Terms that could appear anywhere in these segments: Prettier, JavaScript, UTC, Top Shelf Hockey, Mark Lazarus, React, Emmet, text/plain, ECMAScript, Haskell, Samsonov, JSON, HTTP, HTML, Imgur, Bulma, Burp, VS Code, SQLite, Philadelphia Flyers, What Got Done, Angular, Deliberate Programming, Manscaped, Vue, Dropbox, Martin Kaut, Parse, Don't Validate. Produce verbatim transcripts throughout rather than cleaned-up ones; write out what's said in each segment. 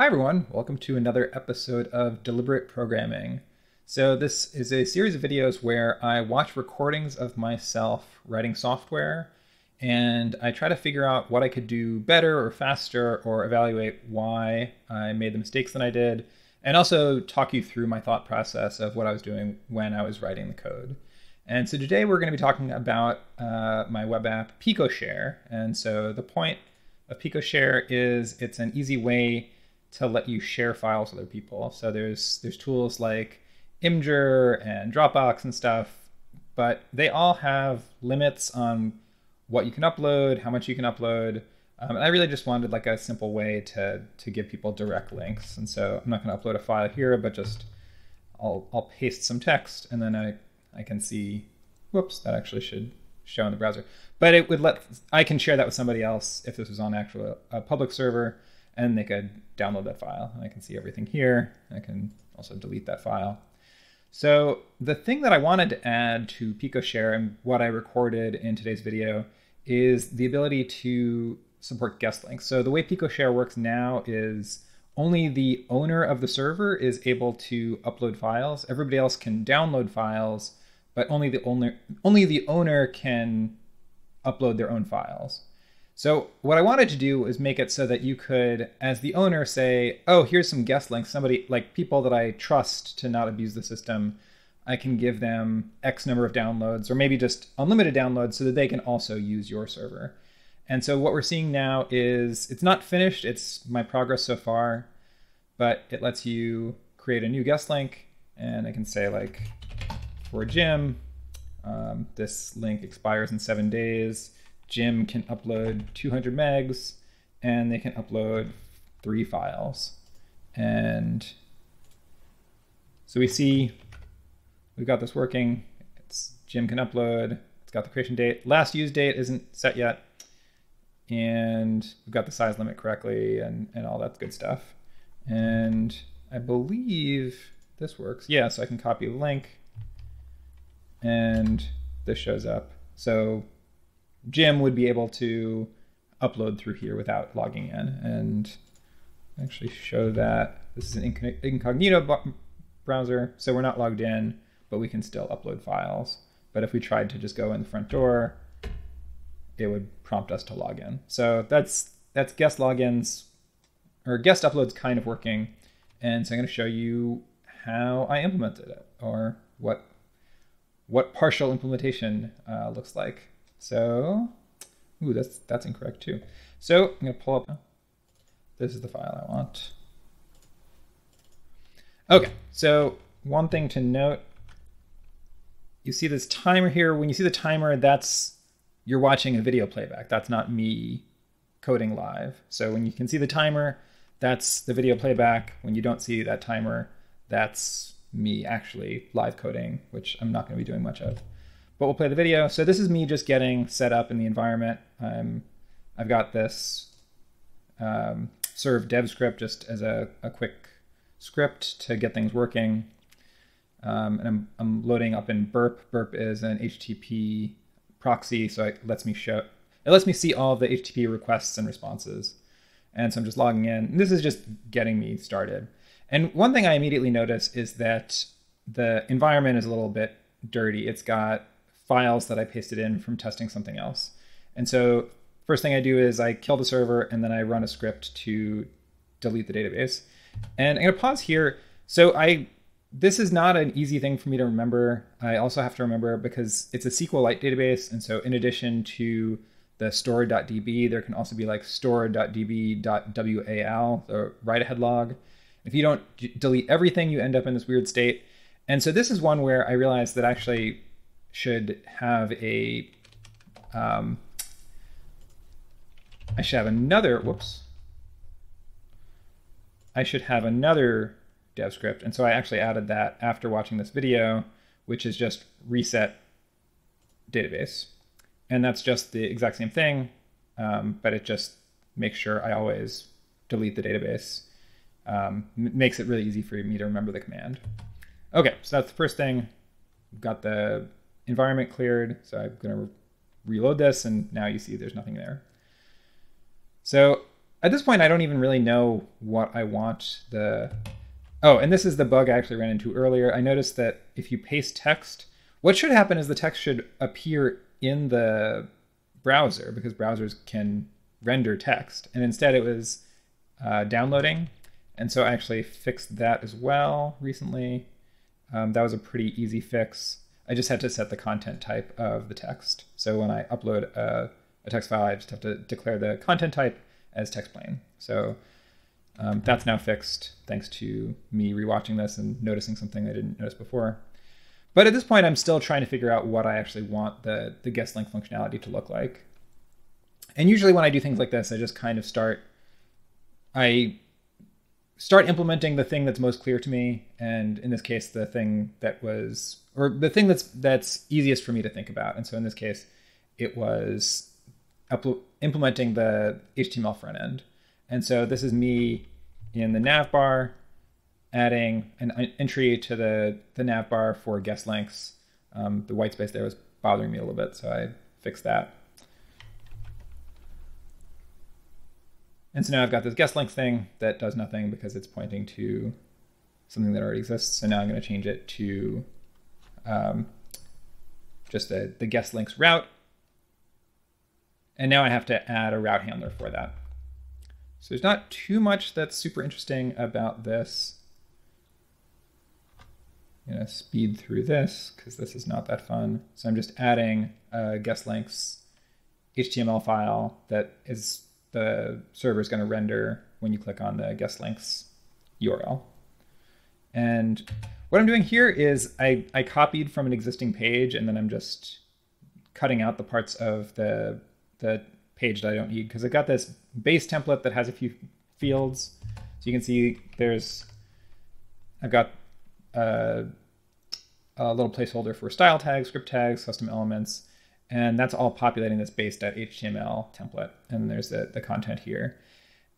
Hi everyone, welcome to another episode of Deliberate Programming. So this is a series of videos where I watch recordings of myself writing software and I try to figure out what I could do better or faster or evaluate why I made the mistakes that I did and also talk you through my thought process of what I was doing when I was writing the code. And so today we're going to be talking about uh, my web app PicoShare. And so the point of PicoShare is it's an easy way to let you share files with other people. So there's there's tools like Imgur and Dropbox and stuff, but they all have limits on what you can upload, how much you can upload. Um, and I really just wanted like a simple way to, to give people direct links. And so I'm not gonna upload a file here, but just I'll, I'll paste some text and then I, I can see, whoops, that actually should show in the browser. But it would let, I can share that with somebody else if this was on actual a public server, and they could download that file. And I can see everything here. I can also delete that file. So the thing that I wanted to add to PicoShare and what I recorded in today's video is the ability to support guest links. So the way PicoShare works now is only the owner of the server is able to upload files. Everybody else can download files, but only the owner, only the owner can upload their own files. So what I wanted to do was make it so that you could, as the owner, say, oh, here's some guest links, somebody like people that I trust to not abuse the system. I can give them X number of downloads or maybe just unlimited downloads so that they can also use your server. And so what we're seeing now is it's not finished. It's my progress so far, but it lets you create a new guest link. And I can say like for Jim, um, this link expires in seven days. Jim can upload two hundred megs and they can upload three files. And so we see we've got this working. It's Jim can upload. It's got the creation date. Last use date isn't set yet. And we've got the size limit correctly and, and all that good stuff. And I believe this works. Yeah, so I can copy the link and this shows up. So Jim would be able to upload through here without logging in, and actually show that this is an incognito browser, so we're not logged in, but we can still upload files. But if we tried to just go in the front door, it would prompt us to log in. So that's that's guest logins or guest uploads kind of working, and so I'm going to show you how I implemented it or what what partial implementation uh, looks like. So, ooh, that's, that's incorrect too. So I'm gonna pull up, this is the file I want. Okay, so one thing to note, you see this timer here. When you see the timer, that's, you're watching a video playback. That's not me coding live. So when you can see the timer, that's the video playback. When you don't see that timer, that's me actually live coding, which I'm not gonna be doing much of. But we'll play the video. So this is me just getting set up in the environment. I'm, I've got this um, serve dev script just as a, a quick script to get things working. Um, and I'm, I'm loading up in Burp. Burp is an H T T P proxy, so it lets me show, it lets me see all the H T T P requests and responses. And so I'm just logging in. And this is just getting me started. And one thing I immediately notice is that the environment is a little bit dirty. It's got files that I pasted in from testing something else. And so first thing I do is I kill the server and then I run a script to delete the database. And I'm gonna pause here. So I this is not an easy thing for me to remember. I also have to remember because it's a SQLite database. And so in addition to the store dot d b, there can also be like store dot d b dot wal, the write ahead log. If you don't delete everything, you end up in this weird state. And so this is one where I realized that actually should have a, um, I should have another, whoops. I should have another dev script. And so I actually added that after watching this video, which is just reset database. And that's just the exact same thing, um, but it just makes sure I always delete the database. Um, makes it really easy for me to remember the command. Okay, so that's the first thing. We've got the environment cleared. So I'm going to re reload this. And now you see there's nothing there. So At this point, I don't even really know what I want the... Oh, and this is the bug I actually ran into earlier. I noticed that if you paste text, what should happen is the text should appear in the browser because browsers can render text. And instead it was uh, downloading. And so I actually fixed that as well recently. Um, that was a pretty easy fix. I just had to set the content type of the text. So when I upload a, a text file, I just have to declare the content type as text plain. So um, that's now fixed thanks to me rewatching this and noticing something I didn't notice before. But at this point, I'm still trying to figure out what I actually want the, the guest link functionality to look like. And usually when I do things like this, I just kind of start, I start implementing the thing that's most clear to me. And in this case, the thing that was, or the thing that's that's easiest for me to think about. And so in this case, it was implementing the H T M L front end. And so this is me in the nav bar, adding an entry to the, the nav bar for guest links. Um, the white space there was bothering me a little bit, so I fixed that. And so now I've got this guest link thing that does nothing because it's pointing to something that already exists. So now I'm going to change it to um, just the, the guest links route. And now I have to add a route handler for that. So there's not too much that's super interesting about this. I'm going to speed through this because this is not that fun. So I'm just adding a guest links H T M L file that is the server is going to render when you click on the guest links U R L. And what I'm doing here is I, I copied from an existing page, and then I'm just cutting out the parts of the, the page that I don't need because I've got this base template that has a few fields. So you can see there's, I've got Uh, a little placeholder for style tags, script tags, custom elements, and that's all populating this base.html template. And there's the, the content here.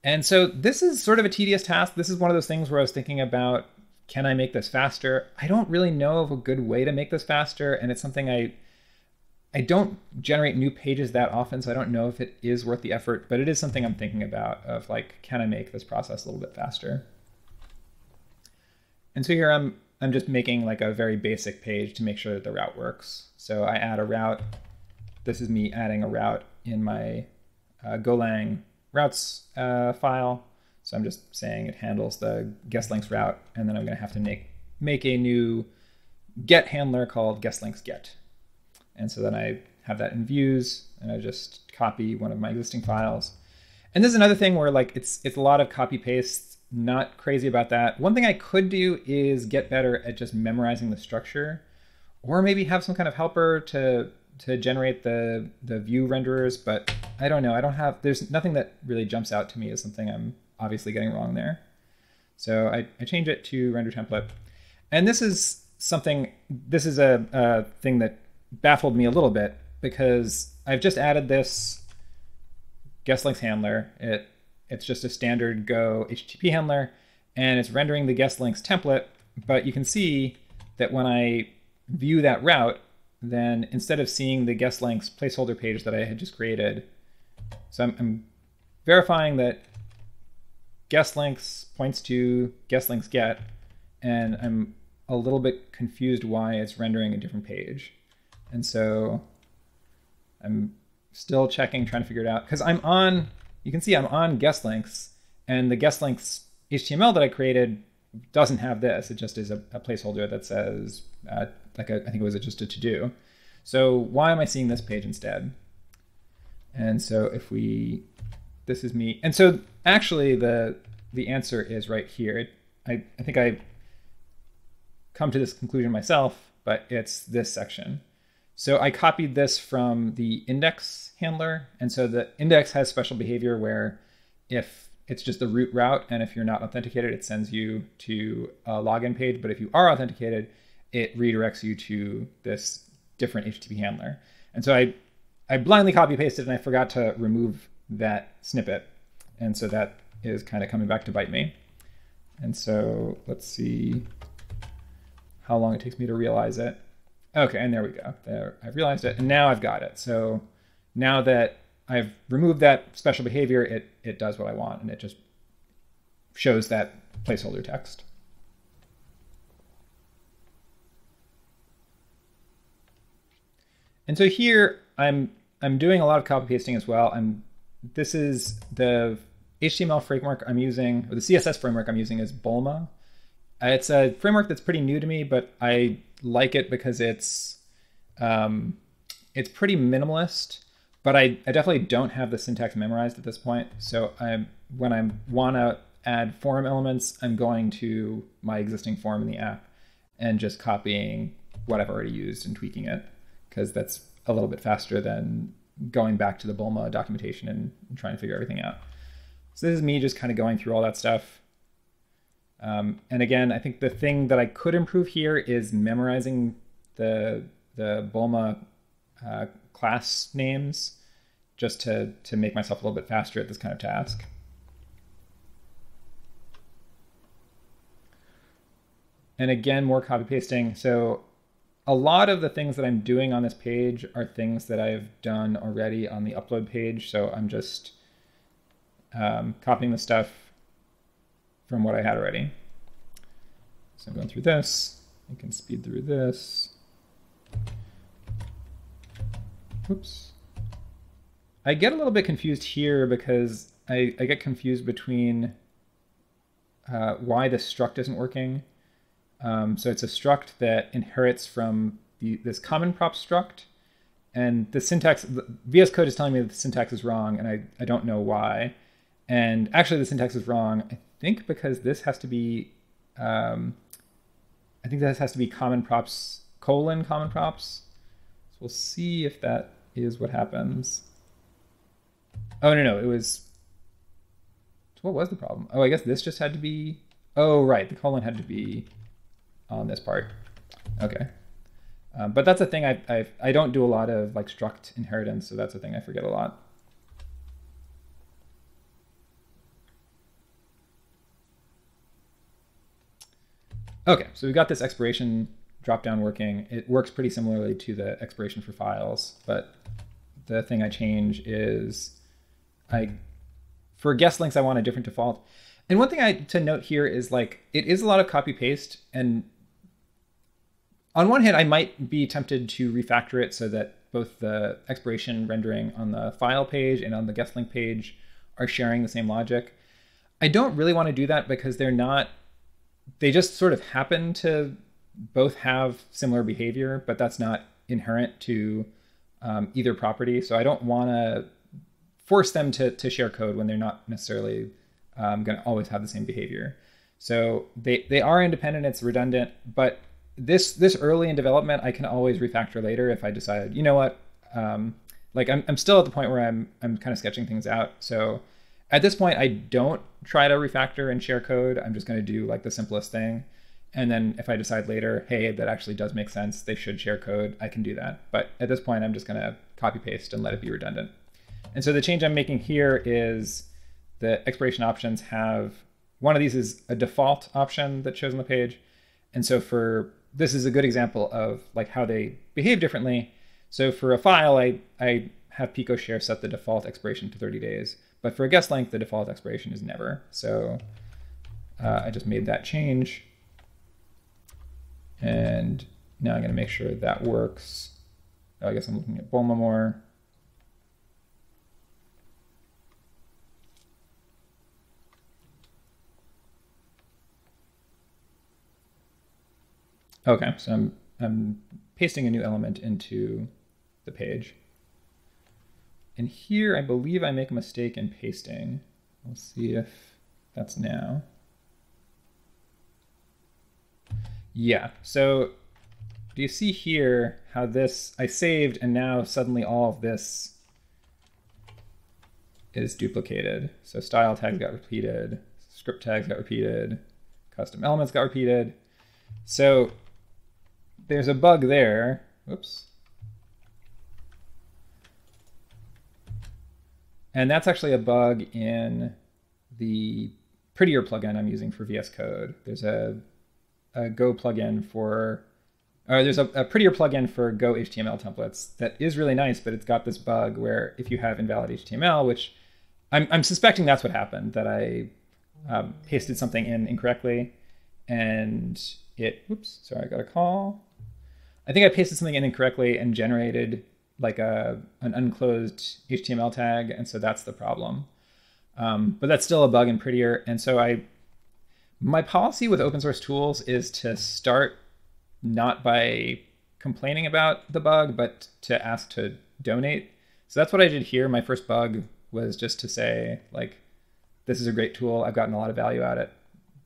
And so this is sort of a tedious task. This is one of those things where I was thinking about, can I make this faster? I don't really know of a good way to make this faster. And it's something I, I don't generate new pages that often, so I don't know if it is worth the effort, but it is something I'm thinking about of like, can I make this process a little bit faster? And so here I'm I'm just making like a very basic page to make sure that the route works. So I add a route. This is me adding a route in my uh, Golang routes uh, file. So I'm just saying it handles the guest links route, and then I'm going to have to make make a new get handler called guest links get. And so then I have that in views, and I just copy one of my existing files. And this is another thing where like it's it's a lot of copy paste. Not crazy about that. One thing I could do is get better at just memorizing the structure, or maybe have some kind of helper to to generate the the Vue renderers, but I don't know. I don't have, there's nothing that really jumps out to me as something I'm obviously getting wrong there. So I, I change it to render template. And this is something, this is a, a thing that baffled me a little bit because I've just added this guest links handler. It It's just a standard Go H T T P handler, and it's rendering the guest links template. But you can see that when I view that route, then instead of seeing the guest links placeholder page that I had just created, so I'm, I'm verifying that guest links points to guest links get, and I'm a little bit confused why it's rendering a different page. And so I'm still checking, trying to figure it out, because I'm on, you can see I'm on guest links, and the guest links H T M L that I created doesn't have this. It just is a, a placeholder that says, uh, like a, I think it was just a to-do. So why am I seeing this page instead? And so if we, this is me. And so actually the, the answer is right here. I, I think I come to this conclusion myself, but it's this section. So I copied this from the index handler. And so the index has special behavior where if it's just the root route, and if you're not authenticated, it sends you to a login page. But if you are authenticated, it redirects you to this different H T T P handler. And so I, I blindly copy pasted, and I forgot to remove that snippet. And so that is kind of coming back to bite me. And so let's see how long it takes me to realize it. Okay, and there we go. There, I realized it, and now I've got it. So now that I've removed that special behavior. It, it does what I want, and it just shows that placeholder text. And so here I'm I'm doing a lot of copy pasting as well. I'm this is the H T M L framework I'm using, or the C S S framework I'm using is Bulma. It's a framework that's pretty new to me, but I like it because it's um, it's pretty minimalist. But I, I definitely don't have the syntax memorized at this point. So I'm when I want to add form elements, I'm going to my existing form in the app and just copying what I've already used and tweaking it, because that's a little bit faster than going back to the Bulma documentation and trying to figure everything out. So this is me just kind of going through all that stuff. Um, and again, I think the thing that I could improve here is memorizing the the Bulma uh, class names, just to, to make myself a little bit faster at this kind of task. And again, more copy pasting. So a lot of the things that I'm doing on this page are things that I've done already on the upload page. So I'm just um, copying the stuff from what I had already. So I'm going through this. I can speed through this. Oops. I get a little bit confused here because I, I get confused between uh, why the struct isn't working. Um, so it's a struct that inherits from the, this common prop struct, and the syntax, the V S Code is telling me that the syntax is wrong, and I, I don't know why. And actually the syntax is wrong, I think, because this has to be, um, I think this has to be common props colon common props. So we'll see if that is what happens. Oh, no, no, it was, what was the problem? Oh, I guess this just had to be, oh, right, the colon had to be on this part. Okay. Um, but that's a thing I I've, I don't do a lot of, like, struct inheritance, so that's a thing I forget a lot. Okay, so we've got this expiration dropdown working. It works pretty similarly to the expiration for files, but the thing I change is I, for guest links, I want a different default. And one thing I to note here is, like, it is a lot of copy paste, and on one hand, I might be tempted to refactor it so that both the expiration rendering on the file page and on the guest link page are sharing the same logic. I don't really want to do that because they're not, they just sort of happen to both have similar behavior, but that's not inherent to um, either property. So I don't want to force them to, to share code when they're not necessarily um, going to always have the same behavior. So they, they are independent, it's redundant, but This this early in development, I can always refactor later if I decide, you know what, um, like I'm, I'm still at the point where I'm, I'm kind of sketching things out. So at this point, I don't try to refactor and share code. I'm just going to do, like, the simplest thing. And then if I decide later, hey, that actually does make sense, they should share code, I can do that. But at this point, I'm just going to copy paste and let it be redundant. And so the change I'm making here is the expiration options have, one of these is a default option that shows on the page. And so for this is a good example of, like, how they behave differently. So for a file, I, I have PicoShare set the default expiration to thirty days. But for a guest link, the default expiration is never. So uh, I just made that change. And now I'm going to make sure that works. Oh, I guess I'm looking at Bulma more. Okay, so I'm, I'm pasting a new element into the page. And here, I believe I make a mistake in pasting. We'll see if that's now. Yeah, so do you see here how this, I saved, and now suddenly all of this is duplicated. So style tags got repeated, script tags got repeated, custom elements got repeated. So there's a bug there. Whoops. And that's actually a bug in the Prettier plugin I'm using for V S Code. There's a, a Go plugin for or there's a, a Prettier plugin for Go H T M L templates that is really nice, but it's got this bug where if you have invalid H T M L, which I'm, I'm suspecting that's what happened, that I um, pasted something in incorrectly, and it, whoops, sorry, I got a call. I think I pasted something in incorrectly and generated like a, an unclosed H T M L tag, and so that's the problem. Um, but that's still a bug in Prettier, and so I, my policy with open source tools is to start not by complaining about the bug, but to ask to donate. So that's what I did here. My first bug was just to say, like, this is a great tool. I've gotten a lot of value out of it.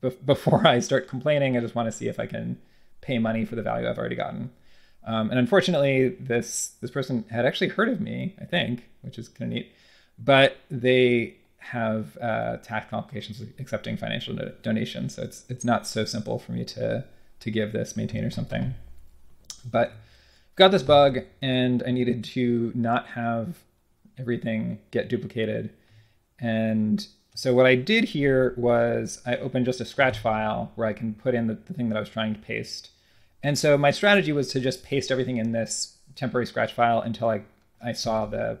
Be- before I start complaining, I just want to see if I can pay money for the value I've already gotten. Um, and unfortunately, this this person had actually heard of me, I think, which is kind of neat. But they have uh, tax complications with accepting financial do- donations. So it's it's not so simple for me to to give this maintain or something. But got this bug, and I needed to not have everything get duplicated. And so what I did here was I opened just a scratch file where I can put in the, the thing that I was trying to paste. And so my strategy was to just paste everything in this temporary scratch file until I, I saw the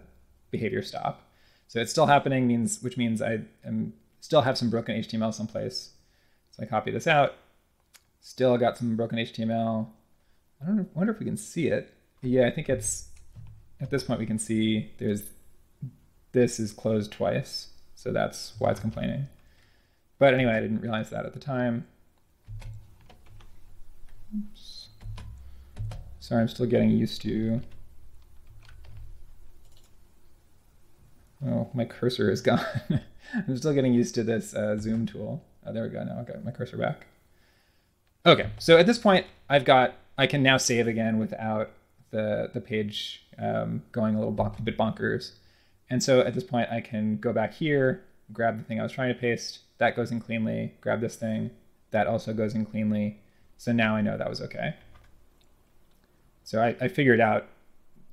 behavior stop. So it's still happening, means which means I am, still have some broken H T M L someplace. So I copy this out. Still got some broken H T M L. I don't know, wonder if we can see it. Yeah, I think it's, at this point we can see there's, this is closed twice. So that's why it's complaining. But anyway, I didn't realize that at the time. Oops. Sorry, I'm still getting used to. Oh, my cursor is gone. I'm still getting used to this uh, zoom tool. Oh, there we go. Now I've got my cursor back. Okay, so at this point, I've got, I can now save again without the, the page um, going a little bonk, bit bonkers. And so at this point, I can go back here, grab the thing I was trying to paste. That goes in cleanly. Grab this thing. That also goes in cleanly. So now I know that was okay. So I, I figured out,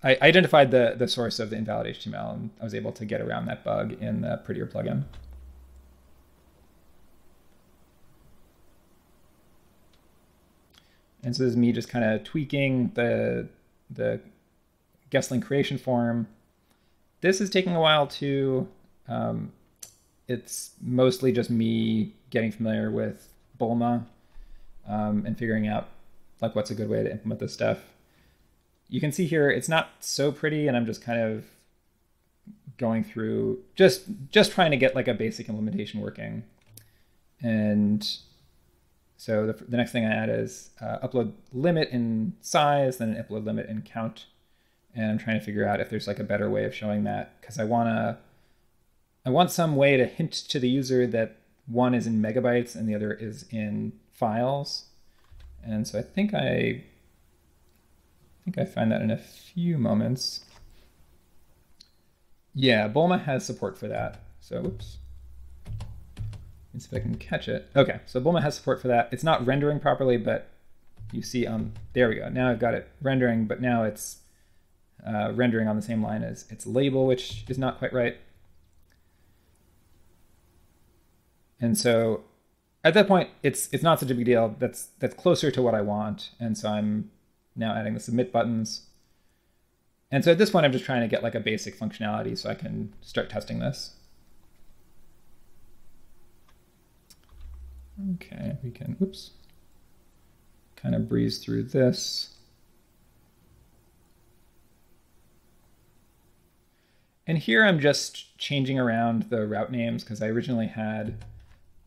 I identified the, the source of the invalid H T M L, and I was able to get around that bug in the Prettier plugin. And so this is me just kind of tweaking the, the guesslink creation form. This is taking a while too. Um, it's mostly just me getting familiar with Bulma um, and figuring out like what's a good way to implement this stuff. You can see here, it's not so pretty, and I'm just kind of going through, just, just trying to get like a basic implementation working. And so the, the next thing I add is uh, upload limit in size, then an upload limit in count. And I'm trying to figure out if there's like a better way of showing that, because I want to, I want some way to hint to the user that one is in megabytes and the other is in files. And so I think I, I think I find that in a few moments. Yeah, Bulma has support for that. So, whoops. Let's see if I can catch it. Okay, so Bulma has support for that. It's not rendering properly, but you see, um, there we go. Now I've got it rendering, but now it's uh, rendering on the same line as its label, which is not quite right. And so, at that point, it's it's not such a big deal. That's that's closer to what I want, and so I'm now adding the submit buttons. And so at this point, I'm just trying to get like a basic functionality so I can start testing this. Okay, we can, whoops, kind of breeze through this. And here I'm just changing around the route names because I originally had,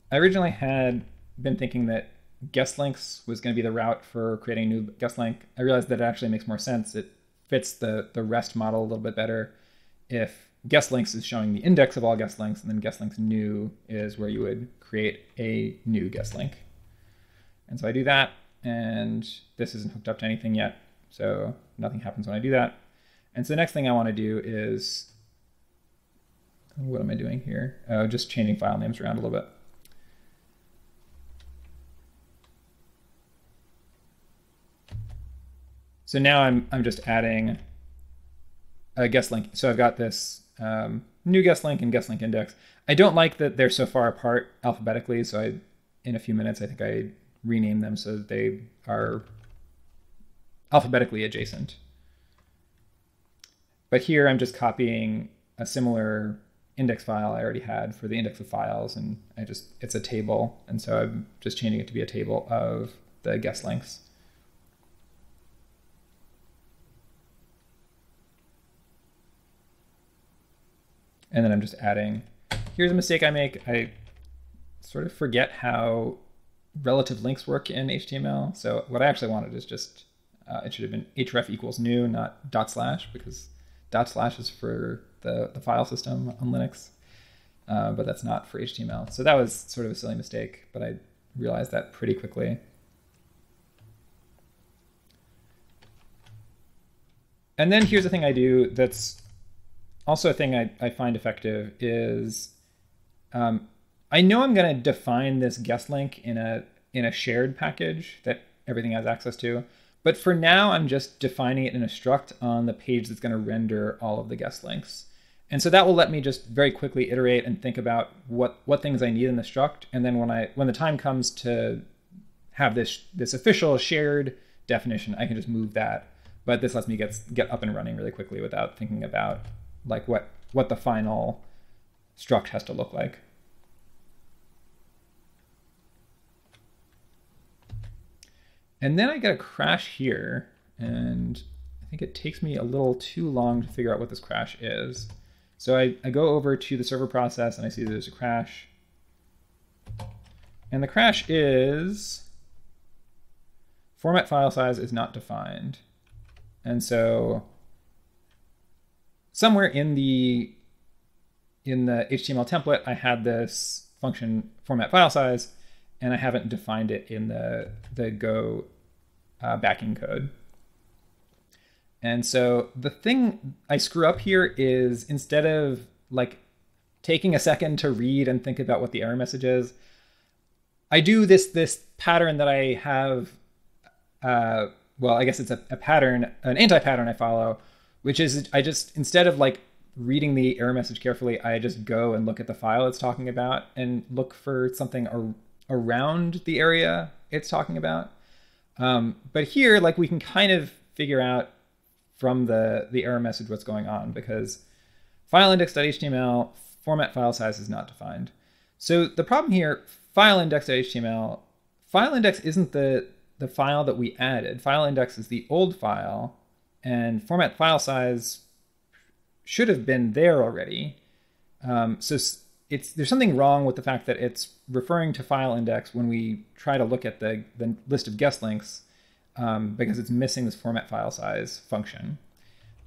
I originally had been thinking that guest links was going to be the route for creating a new guest link. I realized that it actually makes more sense. It fits the, the REST model a little bit better if guest links is showing the index of all guest links, and then guest links new is where you would create a new guest link. And so I do that, and this isn't hooked up to anything yet, so nothing happens when I do that. And so the next thing I want to do is, what am I doing here? Oh, just changing file names around a little bit. So now I'm I'm just adding a guest link. So I've got this um, new guest link and guest link index. I don't like that they're so far apart alphabetically. So I, in a few minutes, I think I rename them so that they are alphabetically adjacent. But here I'm just copying a similar index file I already had for the index of files, and I just it's a table, and so I'm just changing it to be a table of the guest lengths. And then I'm just adding, here's a mistake I make. I sort of forget how relative links work in H T M L. So what I actually wanted is just, uh, it should have been href equals new, not dot slash, because dot slash is for the, the file system on Linux, uh, but that's not for H T M L. So that was sort of a silly mistake, but I realized that pretty quickly. And then here's the thing I do that's also a thing I, I find effective is, um, I know I'm going to define this guest link in a in a shared package that everything has access to, but for now I'm just defining it in a struct on the page that's going to render all of the guest links. And so that will let me just very quickly iterate and think about what what things I need in the struct, and then when I when the time comes to have this this official shared definition, I can just move that. But this lets me get get up and running really quickly without thinking about like what what the final struct has to look like. And then I get a crash here, and I think it takes me a little too long to figure out what this crash is. So I, I go over to the server process, and I see that there's a crash. And the crash is format file size is not defined. And so somewhere in the, in the H T M L template, I had this function format file size, and I haven't defined it in the, the Go uh, backing code. And so the thing I screw up here is instead of like taking a second to read and think about what the error message is, I do this, this pattern that I have, uh, well, I guess it's a, a pattern, an anti-pattern I follow, which is I just, instead of like reading the error message carefully, I just go and look at the file it's talking about and look for something or around the area it's talking about. Um, but here, like we can kind of figure out from the, the error message what's going on, because file index.html format file size is not defined. So the problem here, file index.html, file index isn't the, the file that we added. File index is the old file, and format file size should have been there already. Um, so It's, there's something wrong with the fact that it's referring to file index when we try to look at the, the list of guest links, um, because it's missing this format file size function.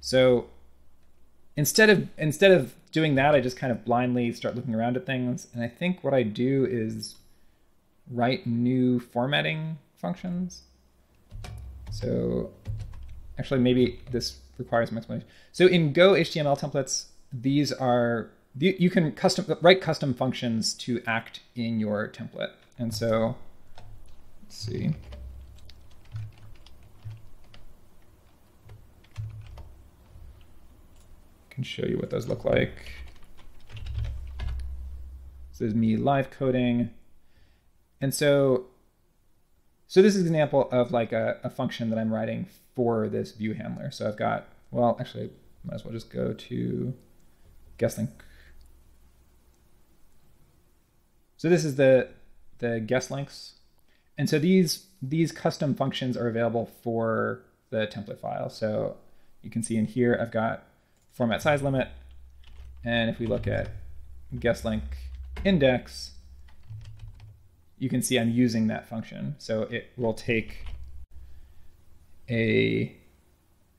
So instead of, instead of doing that, I just kind of blindly start looking around at things. And I think what I do is write new formatting functions. So actually, maybe this requires some explanation. So in Go H T M L templates, these are... you can custom write custom functions to act in your template. And so let's see. I can show you what those look like. This is me live coding. And so, so this is an example of like a, a function that I'm writing for this view handler. So I've got, well, actually, might as well just go to guest link. So this is the, the guest links. And so these, these custom functions are available for the template file. So you can see in here, I've got format size limit. And if we look at guest link index, you can see I'm using that function. So it will take a,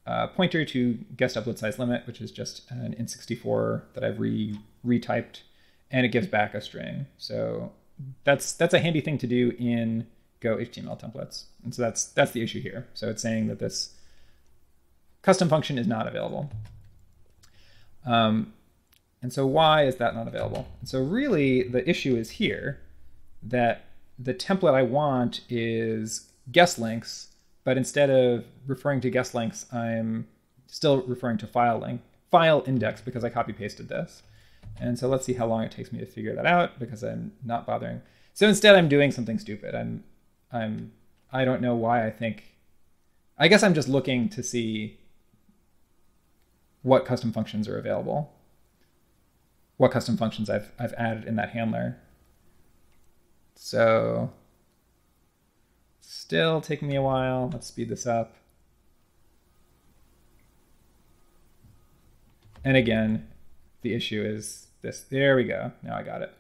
a pointer to guest upload size limit, which is just an N sixty-four that I've re, retyped. And it gives back a string. So that's that's a handy thing to do in Go H T M L templates. And so that's that's the issue here. So it's saying that this custom function is not available. Um, and so why is that not available? And so really the issue is here that the template I want is guest links, but instead of referring to guest links, I'm still referring to file link, file index, because I copy pasted this. And so let's see how long it takes me to figure that out, because I'm not bothering. So instead, I'm doing something stupid. I'm, I'm, I don't know why I think I guess I'm just looking to see what custom functions are available, what custom functions I've, I've added in that handler. So still taking me a while. Let's speed this up. And again, the issue is this. There we go. Now I got it.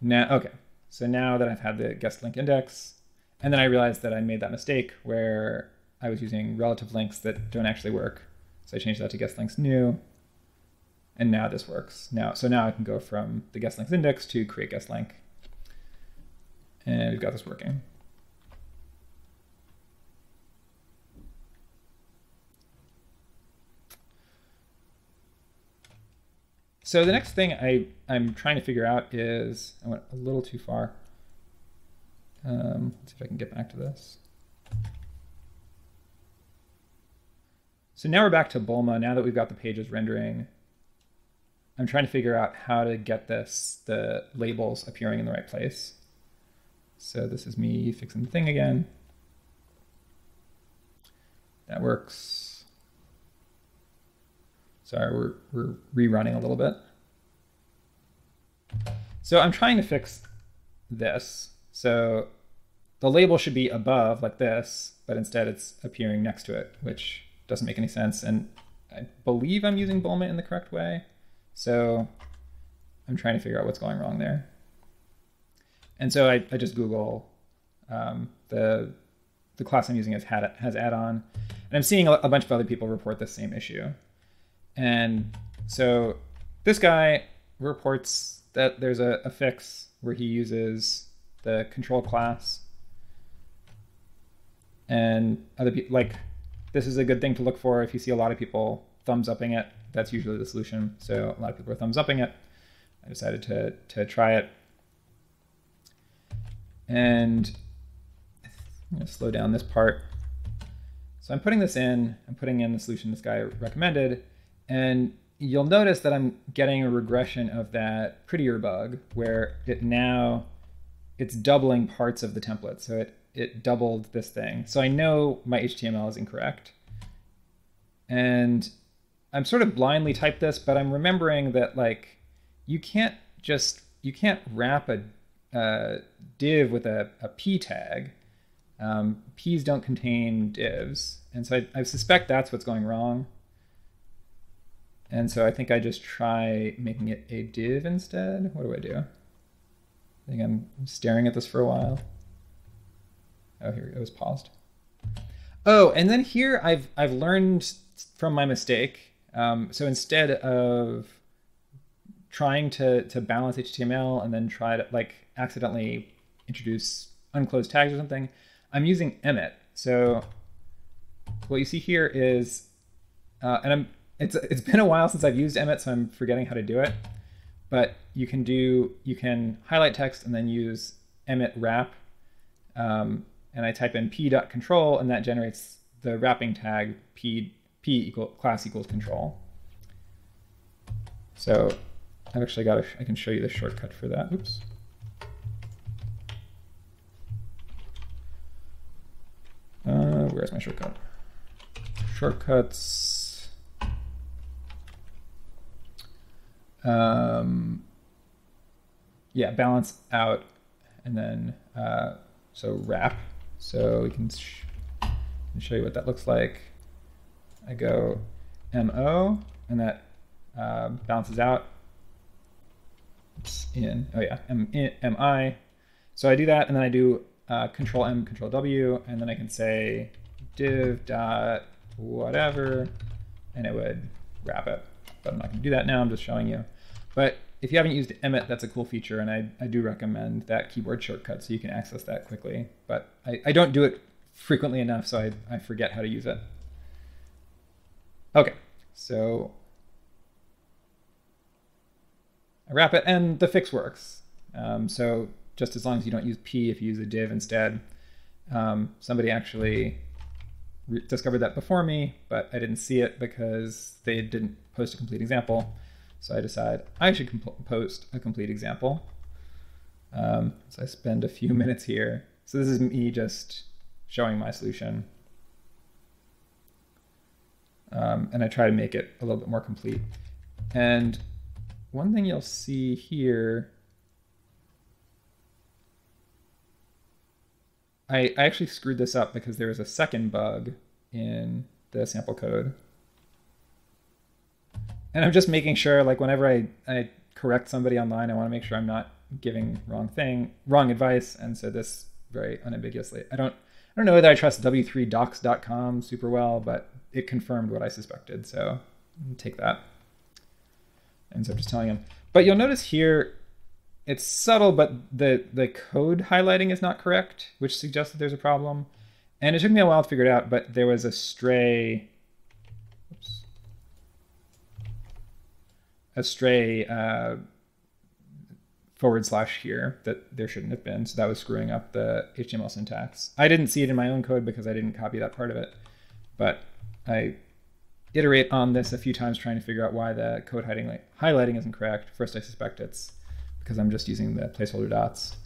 Now, okay. So now that I've had the guest link index, and then I realized that I made that mistake where I was using relative links that don't actually work. So I changed that to guest links new. And now this works. Now, so now I can go from the guest links index to create guest link. And we've got this working. So the next thing I, I'm trying to figure out is, I went a little too far. Um, let's see if I can get back to this. So now we're back to Bulma. Now that we've got the pages rendering, I'm trying to figure out how to get this, the labels appearing in the right place. So this is me fixing the thing again. That works. Sorry, we're, we're rerunning a little bit. So I'm trying to fix this. So the label should be above like this, but instead it's appearing next to it, which doesn't make any sense. And I believe I'm using Bulma in the correct way. So I'm trying to figure out what's going wrong there. And so I, I just Google um, the, the class I'm using has, had, has add-on. And I'm seeing a bunch of other people report this same issue. And so this guy reports that there's a, a fix where he uses the control class. And other people, like, this is a good thing to look for. If you see a lot of people thumbs upping it, that's usually the solution. So a lot of people are thumbs upping it. I decided to, to try it. And I'm going to slow down this part. So I'm putting this in. I'm putting in the solution this guy recommended. And you'll notice that I'm getting a regression of that Prettier bug where it now, it's doubling parts of the template. So it, it doubled this thing. So I know my H T M L is incorrect. And I'm sort of blindly typed this, but I'm remembering that like you can't just, you can't wrap a, a div with a, a P tag. Um, Ps don't contain divs. And so I, I suspect that's what's going wrong. And so I think I just try making it a div instead. What do I do? I think I'm staring at this for a while. Oh, here we go. It was paused. Oh, and then here I've I've learned from my mistake. Um, so instead of trying to to balance H T M L and then try to like accidentally introduce unclosed tags or something, I'm using Emmet. So what you see here is, uh, and I'm. It's, it's been a while since I've used Emmet, so I'm forgetting how to do it. But you can do you can highlight text and then use Emmet wrap. Um, and I type in p.control, and that generates the wrapping tag p p equal class equals control. So I've actually got a, I can show you the shortcut for that. Oops. Uh, where's my shortcut? Shortcuts. Um, yeah, balance out and then, uh, so wrap. So we can, sh can show you what that looks like. I go M O and that, uh, balances out. It's in, oh yeah, M in, M I. So I do that and then I do, uh, control M, control W, and then I can say div dot whatever, and it would wrap it. But I'm not going to do that now, I'm just showing you. But if you haven't used Emmet, that's a cool feature, and I, I do recommend that keyboard shortcut so you can access that quickly. But I, I don't do it frequently enough, so I, I forget how to use it. Okay, so I wrap it, and the fix works. Um, so just as long as you don't use P, if you use a div instead. Um, somebody actually discovered that before me, but I didn't see it because they didn't post a complete example. So I decide I should post a complete example. Um, so I spend a few minutes here. So this is me just showing my solution. Um, and I try to make it a little bit more complete. And one thing you'll see here, I, I actually screwed this up because there was a second bug in the sample code. And I'm just making sure, like whenever I, I correct somebody online, I want to make sure I'm not giving wrong thing, wrong advice. And so this very unambiguously, I don't, I don't know whether I trust w three docs dot com super well, but it confirmed what I suspected. So take that. And so I'm just telling him, but you'll notice here, it's subtle, but the, the code highlighting is not correct, which suggests that there's a problem. And it took me a while to figure it out, but there was a stray, oops, a stray uh, forward slash here that there shouldn't have been. So that was screwing up the H T M L syntax. I didn't see it in my own code because I didn't copy that part of it, but I iterate on this a few times trying to figure out why the code hiding, highlighting isn't correct. First, I suspect it's because I'm just using the placeholder dots.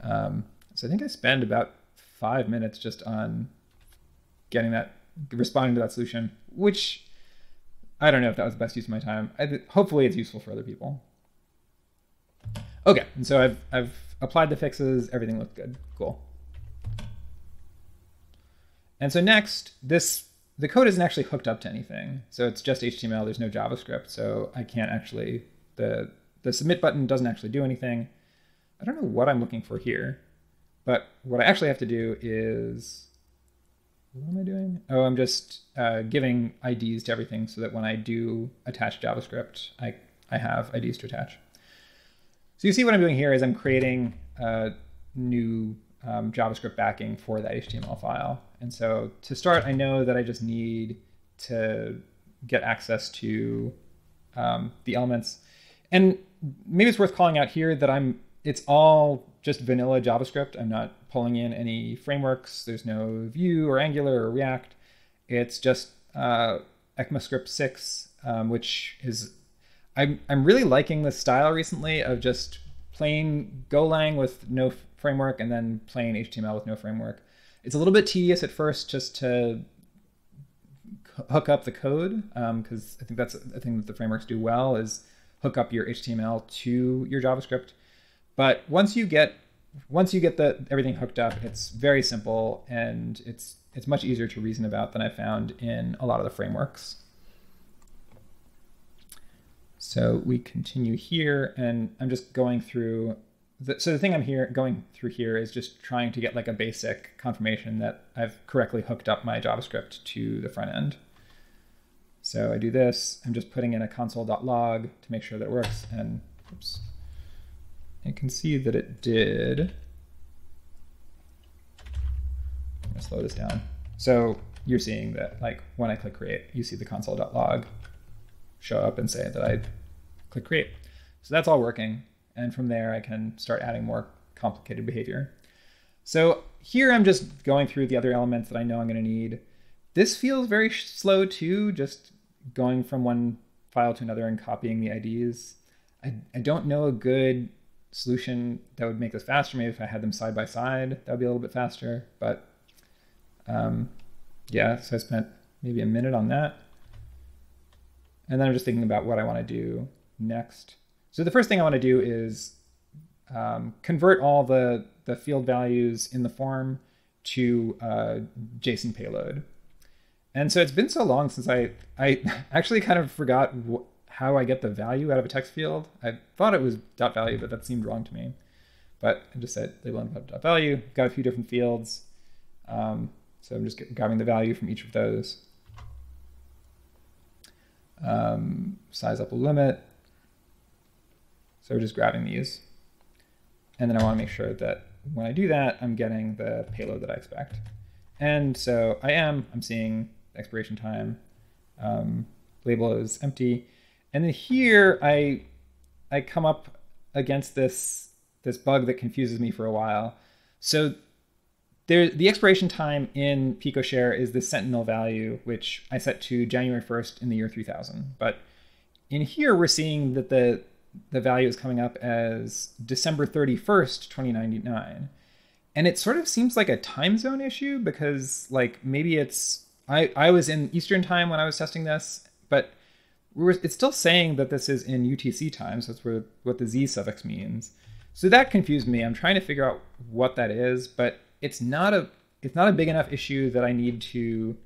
Um, so I think I spend about five minutes just on getting that, responding to that solution, which I don't know if that was the best use of my time. I, hopefully it's useful for other people. Okay, and so I've, I've applied the fixes, everything looked good, cool. And so next, this, the code isn't actually hooked up to anything. So it's just H T M L, there's no JavaScript, so I can't actually, the, the submit button doesn't actually do anything. I don't know what I'm looking for here, but what I actually have to do is, what am I doing? Oh, I'm just uh, giving I Ds to everything so that when I do attach JavaScript, I, I have I Ds to attach. So you see what I'm doing here is I'm creating a new um, JavaScript backing for that H T M L file. And so to start, I know that I just need to get access to um, the elements. And maybe it's worth calling out here that I'm, it's all just vanilla JavaScript. I'm not pulling in any frameworks. There's no Vue or Angular or React. It's just uh, ECMAScript six, um, which is, I'm, I'm really liking this style recently of just plain Golang with no framework and then plain H T M L with no framework. It's a little bit tedious at first just to hook up the code, because um, I think that's a thing that the frameworks do well is hook up your H T M L to your JavaScript. But once you get once you get the everything hooked up, it's very simple and it's it's much easier to reason about than I found in a lot of the frameworks. So we continue here, and I'm just going through. So the thing I'm here going through here is just trying to get like a basic confirmation that I've correctly hooked up my JavaScript to the front end. So I do this. I'm just putting in a console dot log to make sure that it works. And oops, I can see that it did. I'm gonna slow this down. So you're seeing that like when I click create, you see the console dot log show up and say that I click create. So that's all working. And from there, I can start adding more complicated behavior. So here I'm just going through the other elements that I know I'm going to need. This feels very slow too, just going from one file to another and copying the I Ds. I, I don't know a good solution that would make this faster. Maybe if I had them side by side, that would be a little bit faster. But um, yeah, so I spent maybe a minute on that. And then I'm just thinking about what I want to do next. So the first thing I want to do is um, convert all the, the field values in the form to uh, JSON payload. And so it's been so long since I, I actually kind of forgot how I get the value out of a text field. I thought it was dot value, but that seemed wrong to me. But I just said label input dot value, got a few different fields. Um, so I'm just grabbing the value from each of those. Um, size up a limit. So we're just grabbing these. And then I want to make sure that when I do that, I'm getting the payload that I expect. And so I am, I'm seeing expiration time, um, label is empty. And then here I, I come up against this, this bug that confuses me for a while. So there, the expiration time in PicoShare is the sentinel value, which I set to January first in the year three thousand. But in here, we're seeing that the the value is coming up as December thirty-first, twenty ninety-nine. And it sort of seems like a time zone issue because like maybe it's, I, I was in Eastern time when I was testing this, but we were, it's still saying that this is in U T C time. So that's where, what the Z suffix means. So that confused me. I'm trying to figure out what that is, but it's not a, it's not a big enough issue that I need to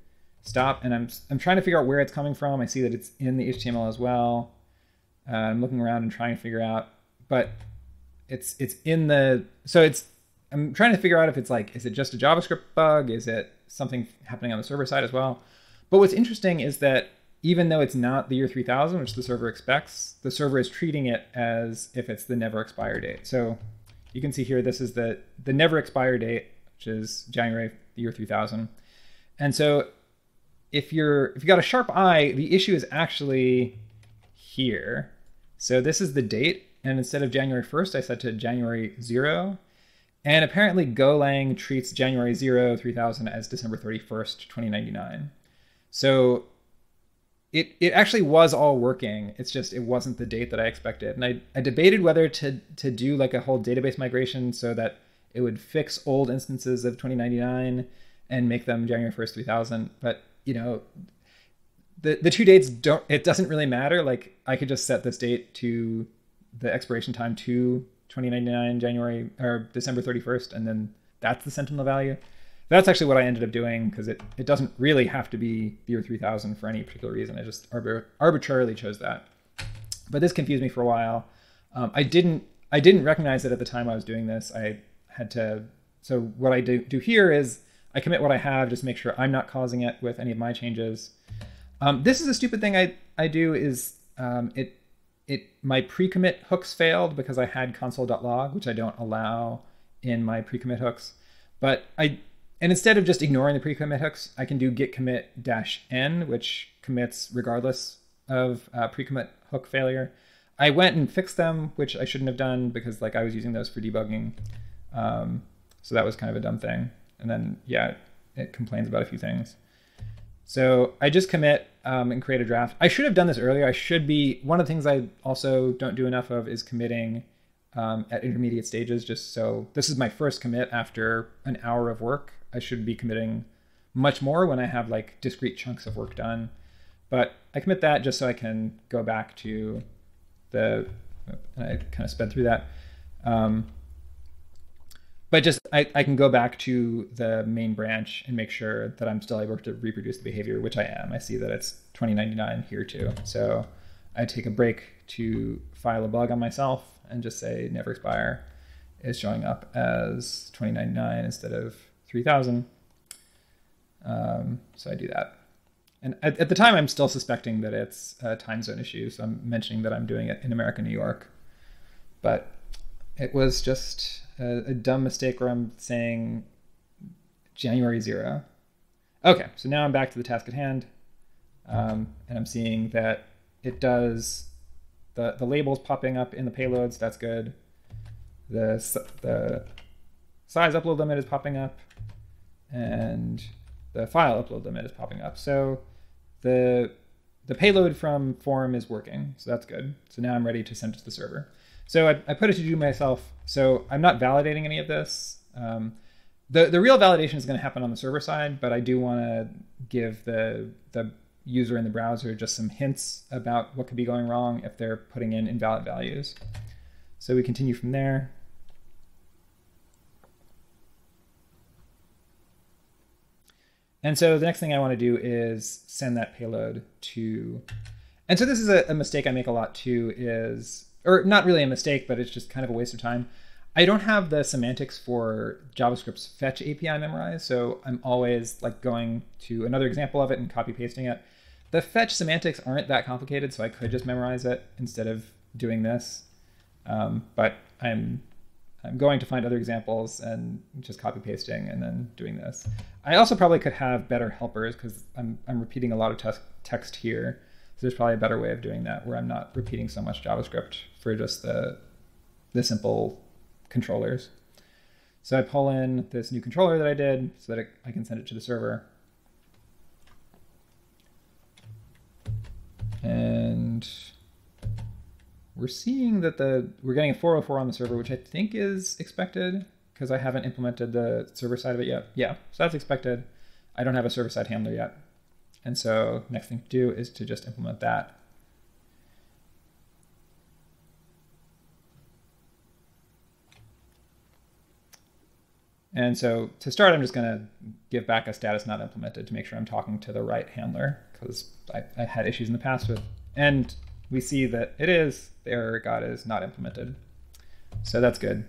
stop. And I'm, I'm trying to figure out where it's coming from. I see that it's in the H T M L as well. Uh, I'm looking around and trying to figure out, but it's, it's in the, so it's, I'm trying to figure out if it's like, is it just a JavaScript bug? Is it something happening on the server side as well? But what's interesting is that even though it's not the year three thousand, which the server expects, the server is treating it as if it's the never expire date. So you can see here, this is the, the never expire date, which is January, the year three thousand. And so if you're, if you got a sharp eye, the issue is actually here. So this is the date. And instead of January first, I set to January zero. And apparently Golang treats January zero, three thousand as December thirty-first, twenty ninety-nine. So it it actually was all working. It's just, it wasn't the date that I expected. And I, I debated whether to, to do like a whole database migration so that it would fix old instances of twenty ninety-nine and make them January first, three thousand. But you know, the, the two dates don't, it doesn't really matter. Like I could just set this date to the expiration time to twenty ninety-nine, January or December thirty-first, and then that's the sentinel value. That's actually what I ended up doing because it, it doesn't really have to be the year three thousand for any particular reason. I just arbit arbitrarily chose that. But this confused me for a while. Um, I didn't I didn't recognize it at the time I was doing this. I had to, so what I do, do here is I commit what I have, just make sure I'm not causing it with any of my changes. Um, this is a stupid thing I, I do is um, it, It, my pre-commit hooks failed because I had console.log, which I don't allow in my pre-commit hooks. But I, and instead of just ignoring the pre-commit hooks, I can do git commit dash n, which commits regardless of uh, pre-commit hook failure. I went and fixed them, which I shouldn't have done because like I was using those for debugging. Um, so that was kind of a dumb thing. And then yeah, it complains about a few things. So I just commit um, and create a draft. I should have done this earlier. I should be, one of the things I also don't do enough of is committing um, at intermediate stages, just so this is my first commit after an hour of work. I should be committing much more when I have like discrete chunks of work done, but I commit that just so I can go back to the, and I kind of sped through that. Um, But just I, I can go back to the main branch and make sure that I'm still able to reproduce the behavior, which I am. I see that it's twenty ninety-nine here too. So I take a break to file a bug on myself and just say never expire is showing up as twenty ninety-nine instead of three thousand. Um, so I do that. And at, at the time, I'm still suspecting that it's a time zone issue. So I'm mentioning that I'm doing it in America, New York. But it was just a dumb mistake where I'm saying January zero. Okay, so now I'm back to the task at hand. Um, and I'm seeing that it does, the, the labels popping up in the payloads, that's good. The, the size upload limit is popping up and the file upload limit is popping up. So the, the payload from form is working, so that's good. So now I'm ready to send it to the server. So I, I put a to-do myself. So I'm not validating any of this. Um, the, the real validation is going to happen on the server side, but I do want to give the, the user in the browser just some hints about what could be going wrong if they're putting in invalid values. So we continue from there. And so the next thing I want to do is send that payload to, and so this is a, a mistake I make a lot too is, or not really a mistake, but it's just kind of a waste of time. I don't have the semantics for JavaScript's fetch A P I memorized, so I'm always like going to another example of it and copy pasting it. The fetch semantics aren't that complicated, so I could just memorize it instead of doing this. Um, but I'm I'm going to find other examples and just copy pasting and then doing this. I also probably could have better helpers because I'm I'm repeating a lot of te- text here. So there's probably a better way of doing that where I'm not repeating so much JavaScript for just the, the simple controllers. So I pull in this new controller that I did so that it, I can send it to the server. And we're seeing that the, we're getting a four oh four on the server, which I think is expected. because I haven't implemented the server side of it yet. Yeah, so that's expected. I don't have a server side handler yet. And so next thing to do is to just implement that. And so to start, I'm just going to give back a status not implemented to make sure I'm talking to the right handler, because I, I had issues in the past with, and we see that it is, the error it got is not implemented. So that's good.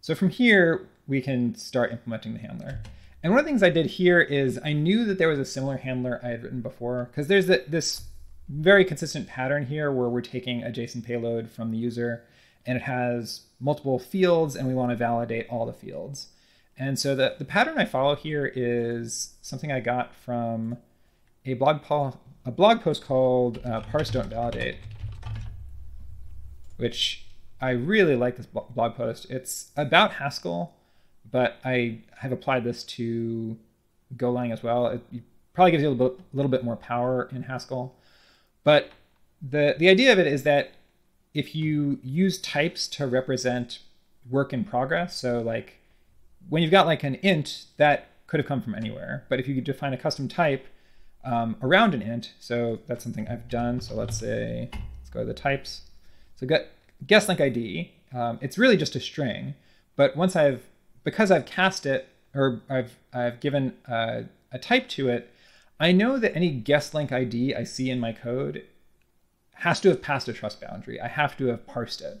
So from here, we can start implementing the handler. And one of the things I did here is I knew that there was a similar handler I had written before, because there's the, this very consistent pattern here where we're taking a JSON payload from the user, and it has multiple fields, and we want to validate all the fields. And so the, the pattern I follow here is something I got from a blog, po a blog post called uh, Parse, Don't Validate, which I really like this blog post. It's about Haskell, but I have applied this to Golang as well. It probably gives you a little bit, little bit more power in Haskell. But the, the idea of it is that if you use types to represent work in progress, so like when you've got like an int, that could have come from anywhere. But if you define a custom type um, around an int, so that's something I've done. So let's say, let's go to the types. So got guess link I D, um, it's really just a string. But once I've, because I've cast it, or I've, I've given a, a type to it, I know that any guess link I D I see in my code has to have passed a trust boundary. I have to have parsed it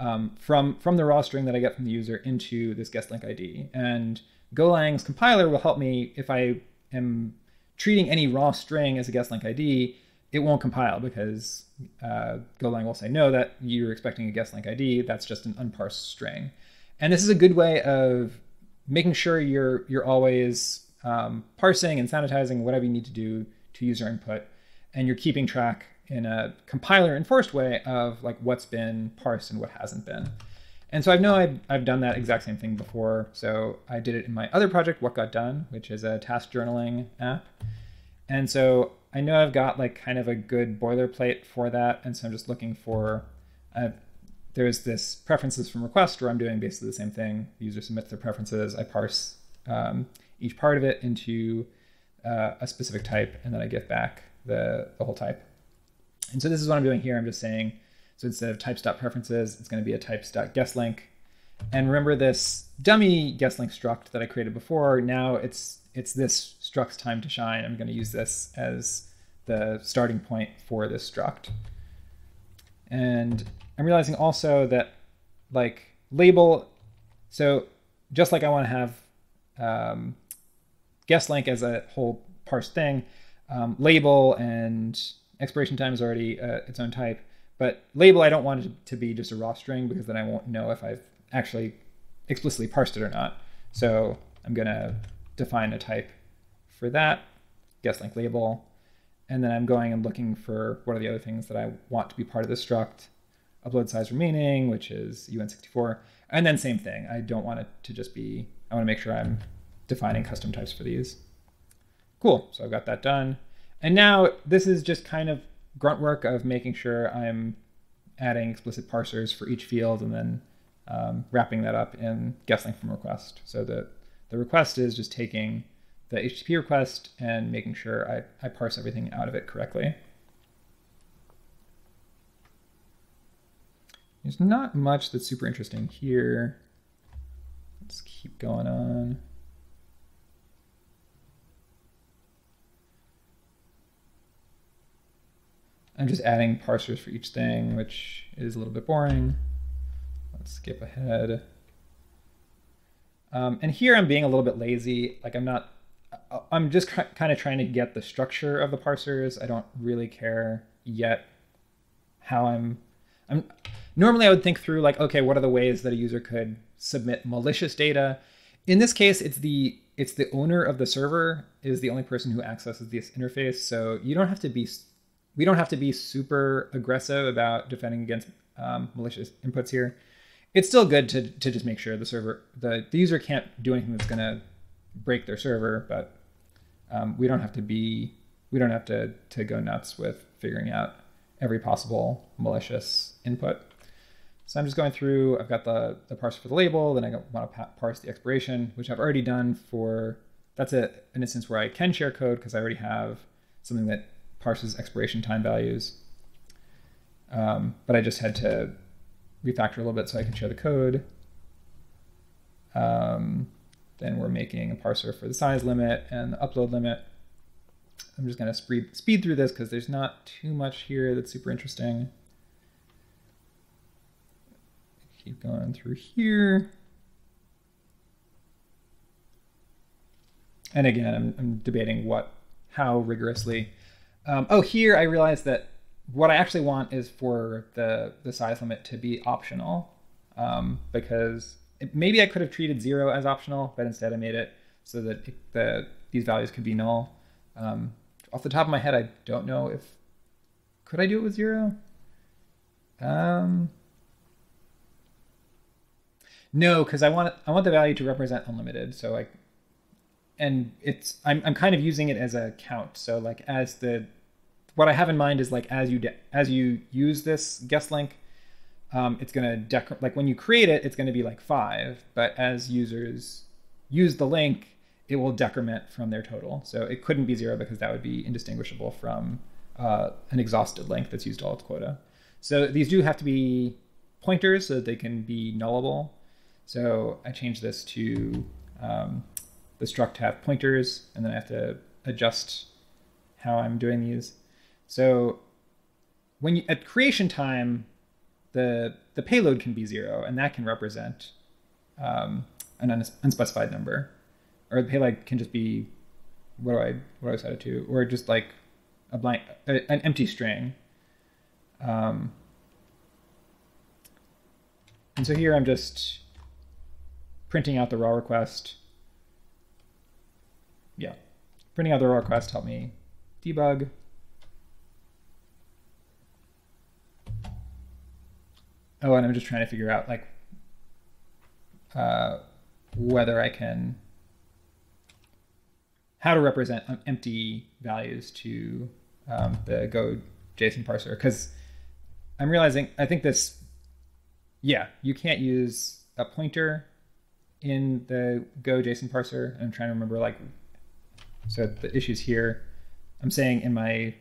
um, from, from the raw string that I get from the user into this guest link I D. And Golang's compiler will help me if I am treating any raw string as a guest link I D, it won't compile because uh, Golang will say, no, that you're expecting a guest link I D. That's just an unparsed string. And this is a good way of making sure you're, you're always um, parsing and sanitizing whatever you need to do to user input. And you're keeping track in a compiler enforced way of like what's been parsed and what hasn't been. And so I know I've, I've done that exact same thing before. So I did it in my other project, What Got Done, which is a task journaling app. And so I know I've got like kind of a good boilerplate for that. And so I'm just looking for, uh, there's this preferences from request where I'm doing basically the same thing. The user submits their preferences. I parse um, each part of it into uh, a specific type, and then I give back the, the whole type. And so this is what I'm doing here. I'm just saying, so instead of types.preferences, it's going to be a types.guessLink. And remember this dummy guessLink struct that I created before. Now it's it's this struct's time to shine. I'm going to use this as the starting point for this struct. And I'm realizing also that like label, so just like I want to have um, guessLink as a whole parsed thing, um, label and expiration time is already uh, its own type, but label I don't want it to be just a raw string because then I won't know if I've actually explicitly parsed it or not. So I'm gonna define a type for that, guessLink label, and then I'm going and looking for what are the other things that I want to be part of this struct, upload size remaining, which is U N sixty-four, and then same thing. I don't want it to just be, I wanna make sure I'm defining custom types for these. Cool, so I've got that done. And now this is just kind of grunt work of making sure I'm adding explicit parsers for each field and then um, wrapping that up in guessLink from request. So the, the request is just taking the H T T P request and making sure I, I parse everything out of it correctly. There's not much that's super interesting here. Let's keep going on. I'm just adding parsers for each thing, which is a little bit boring. Let's skip ahead. Um, and here I'm being a little bit lazy. Like I'm not, I'm just kind of trying to get the structure of the parsers. I don't really care yet how I'm, I'm, normally I would think through like, okay, what are the ways that a user could submit malicious data? In this case, it's the it's the owner of the server is the only person who accesses this interface. So you don't have to be, we don't have to be super aggressive about defending against um, malicious inputs here. It's still good to, to just make sure the server, the, the user can't do anything that's going to break their server, but um, we don't have to be, we don't have to, to go nuts with figuring out every possible malicious input. So I'm just going through, I've got the, the parser for the label, then I want to parse the expiration, which I've already done for, that's a, an instance where I can share code because I already have something that parses expiration time values. Um, but I just had to refactor a little bit so I can share the code. Um, then we're making a parser for the size limit and the upload limit. I'm just going to speed, speed through this because there's not too much here that's super interesting. Keep going through here. And again, I'm, I'm debating what, how rigorously. Um, oh, here I realized that what I actually want is for the, the size limit to be optional, um, because it, maybe I could have treated zero as optional, but instead I made it so that it, the, these values could be null. Um, off the top of my head, I don't know if, could I do it with zero? Um, no, because I want I want the value to represent unlimited. So like, and it's I'm I'm kind of using it as a count. So like as the what I have in mind is like as you as you use this guest link, um, it's gonna dec like when you create it, it's gonna be like five. But as users use the link, it will decrement from their total. So it couldn't be zero because that would be indistinguishable from uh, an exhausted link that's used all its quota. So these do have to be pointers so that they can be nullable. So I changed this to um, the struct to have pointers, and then I have to adjust how I'm doing these. So when you, at creation time, the, the payload can be zero, and that can represent um, an unspecified number. Or the payload can just be, what do I what do I set it to? Or just like a blank, an empty string. Um, and so here I'm just printing out the raw request. Yeah, printing out the raw request helped me debug. Oh, and I'm just trying to figure out like uh, whether I can. How to represent empty values to um, the Go JSON parser. Because I'm realizing, I think this, yeah, you can't use a pointer in the Go JSON parser. I'm trying to remember, like, so the issues here, I'm saying in my,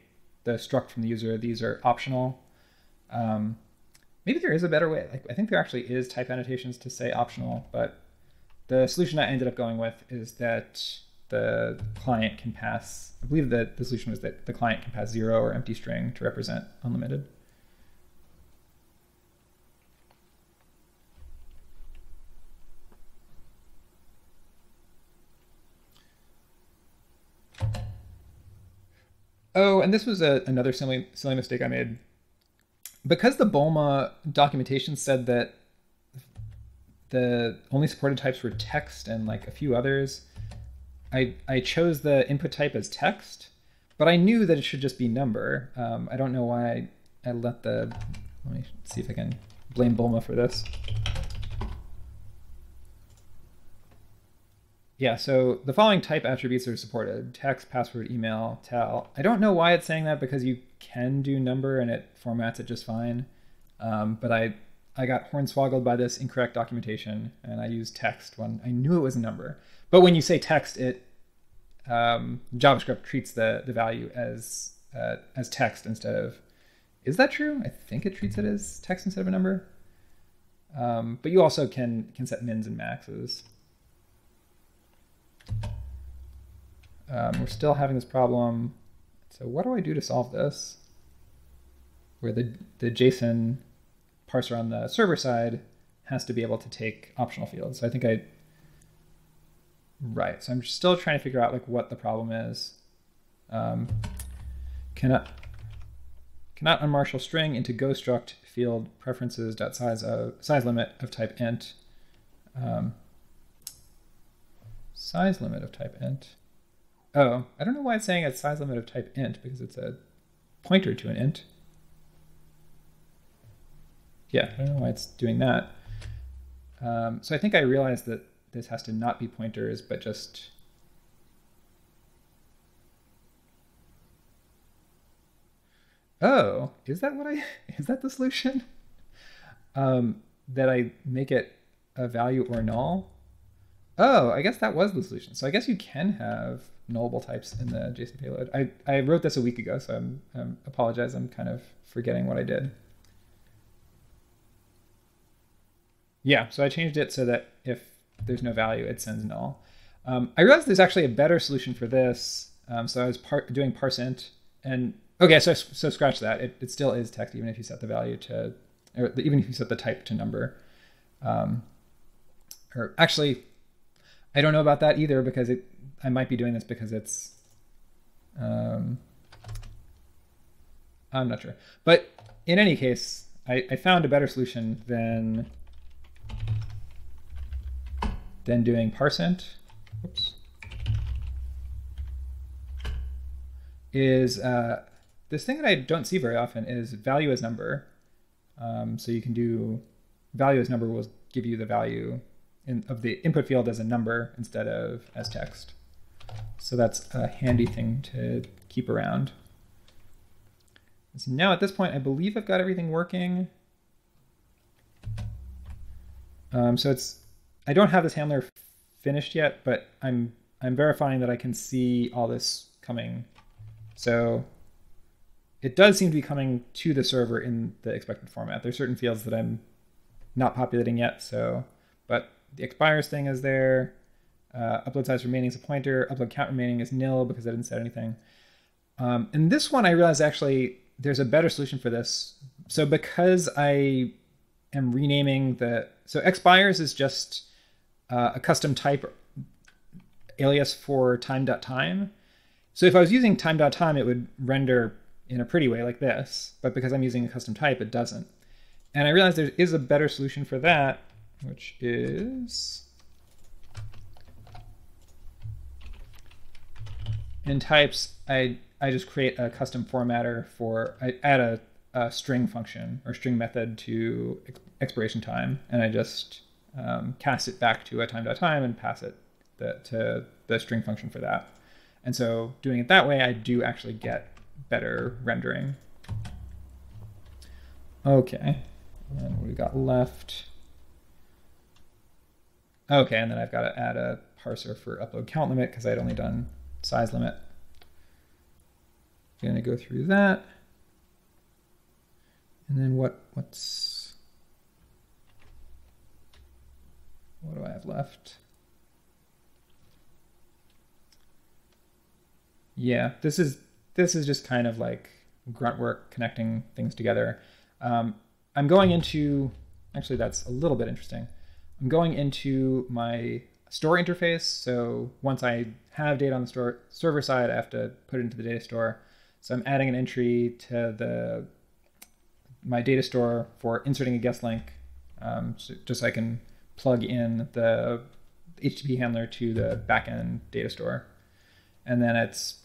the struct from the user, these are optional. Um, maybe there is a better way. Like, I think there actually is type annotations to say optional, but the solution I ended up going with is that the client can pass, I believe that the solution was that the client can pass zero or empty string to represent unlimited. Oh, and this was a, another silly, silly mistake I made. Because the Bulma documentation said that the only supported types were text and like a few others, I, I chose the input type as text, but I knew that it should just be number. Um, I don't know why I, I let the, let me see if I can blame Bulma for this. Yeah, so the following type attributes are supported: text, password, email, tal. I don't know why it's saying that because you can do number and it formats it just fine. Um, but I, I got hornswoggled by this incorrect documentation and I used text when I knew it was a number. But when you say text, it um, JavaScript treats the, the value as uh, as text instead of, is that true? I think it treats it as text instead of a number. Um, but you also can, can set mins and maxes. Um, we're still having this problem. So what do I do to solve this? Where the, the JSON parser on the server side has to be able to take optional fields. So I think I, right, so I'm still trying to figure out like what the problem is. Um, cannot cannot unmarshal string into Go struct field preferences dot size of size limit of type int. Um, size limit of type int. Oh, I don't know why it's saying it's size limit of type int because it's a pointer to an int. Yeah, I don't know why it's doing that. Um, so I think I realized that this has to not be pointers, but just, oh, is that what I, is that the solution? um, that I make it a value or null. Oh, I guess that was the solution. So I guess you can have nullable types in the JSON payload. I, I wrote this a week ago, so I'm, I'm apologize. I'm kind of forgetting what I did. Yeah, so I changed it so that if there's no value, it sends null. Um, I realized there's actually a better solution for this. Um, so I was par doing parseInt, and okay, so so scratch that. It, it still is text even if you set the value to, or even if you set the type to number. Um, or actually, I don't know about that either because it. I might be doing this because it's. Um, I'm not sure, but in any case, I, I found a better solution than. Then doing parseInt, oops, is uh, this thing that I don't see very often is value as number. Um, so you can do value as number will give you the value in, of the input field as a number instead of as text. So that's a handy thing to keep around. And so now at this point, I believe I've got everything working. Um, so it's I don't have this handler finished yet, but I'm I'm verifying that I can see all this coming. So it does seem to be coming to the server in the expected format. There's certain fields that I'm not populating yet. So, but the expires thing is there. Uh, upload size remaining is a pointer. Upload count remaining is nil because I didn't set anything. Um, and this one I realized actually there's a better solution for this. So because I am renaming the so expires is just Uh, a custom type alias for time.time. So if I was using time.time, it would render in a pretty way like this, but because I'm using a custom type, it doesn't. And I realized there is a better solution for that, which is in types, I, I just create a custom formatter for, I add a, a string function or string method to expiration time, and I just Um, cast it back to a time.time and pass it the, to the string function for that. And so doing it that way, I do actually get better rendering. Okay, and what we got left? Okay, and then I've got to add a parser for upload count limit because I'd only done size limit. I'm gonna go through that. And then what? what's What do I have left? Yeah, this is this is just kind of like grunt work, connecting things together. Um, I'm going into, actually that's a little bit interesting. I'm going into my store interface. So once I have data on the store server side, I have to put it into the data store. So I'm adding an entry to the my data store for inserting a guest link, um, so, just so I can plug in the H T T P handler to the backend data store. And then it's,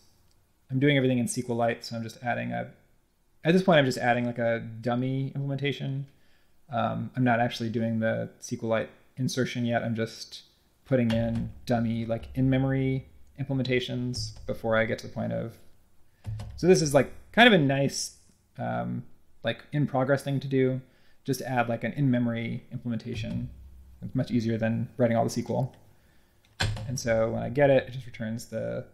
I'm doing everything in SQLite. So I'm just adding a, at this point, I'm just adding like a dummy implementation. Um, I'm not actually doing the SQLite insertion yet. I'm just putting in dummy, like in-memory implementations before I get to the point of, so this is like kind of a nice, um, like in progress thing to do, just to add like an in-memory implementation. It's much easier than writing all the S Q L. And so when I get it, it just returns the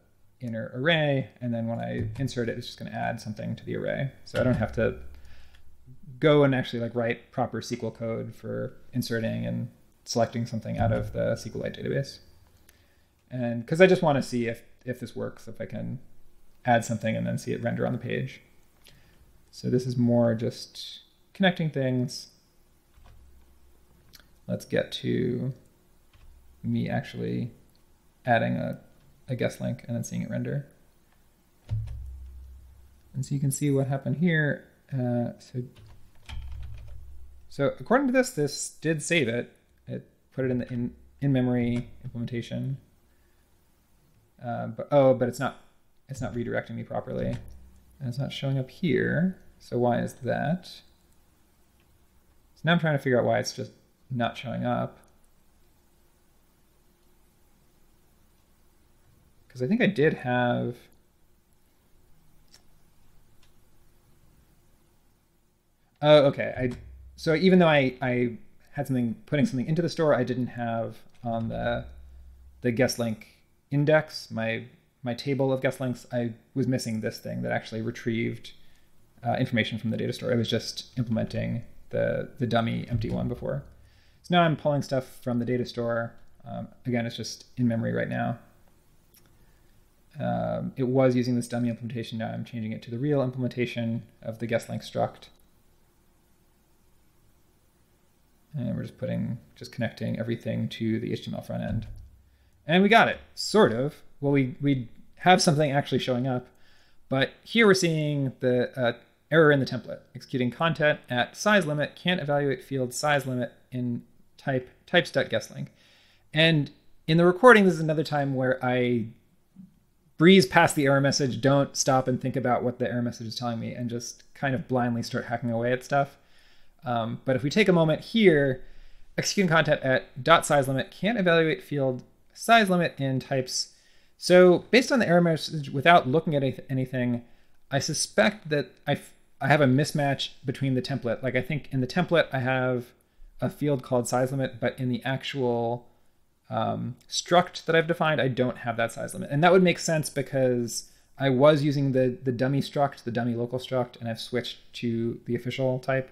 inner array. And then when I insert it, it's just going to add something to the array. So I don't have to go and actually like write proper S Q L code for inserting and selecting something out of the SQLite database. And because I just want to see if, if this works, if I can add something and then see it render on the page. So this is more just connecting things. Let's get to me actually adding a, a guest link and then seeing it render. And so you can see what happened here. Uh, so, so according to this, this did save it. It put it in the in, in memory implementation. Uh, but oh, but it's not it's not redirecting me properly, and it's not showing up here. So why is that? So now I'm trying to figure out why it's just not showing up, because I think I did have, oh, okay, I so even though I, I had something, putting something into the store, I didn't have on the the guest link index, my my table of guest links, I was missing this thing that actually retrieved uh, information from the data store. I was just implementing the, the dummy empty one before. So now I'm pulling stuff from the data store. Um, again, it's just in memory right now. Um, it was using this dummy implementation. Now I'm changing it to the real implementation of the guest link struct. And we're just putting, just connecting everything to the H T M L front end. And we got it, sort of. Well, we, we have something actually showing up, but here we're seeing the uh, error in the template. Executing content at size limit, can't evaluate field size limit in type types.guestlink. And in the recording, this is another time where I breeze past the error message, don't stop and think about what the error message is telling me, and just kind of blindly start hacking away at stuff. Um, but if we take a moment here, executing content at dot size limit, can't evaluate field size limit in types. So based on the error message, without looking at anything, I suspect that I, I have a mismatch between the template. Like I think in the template, I have a field called size limit, but in the actual um, struct that I've defined, I don't have that size limit. And that would make sense because I was using the, the dummy struct, the dummy local struct, and I've switched to the official type.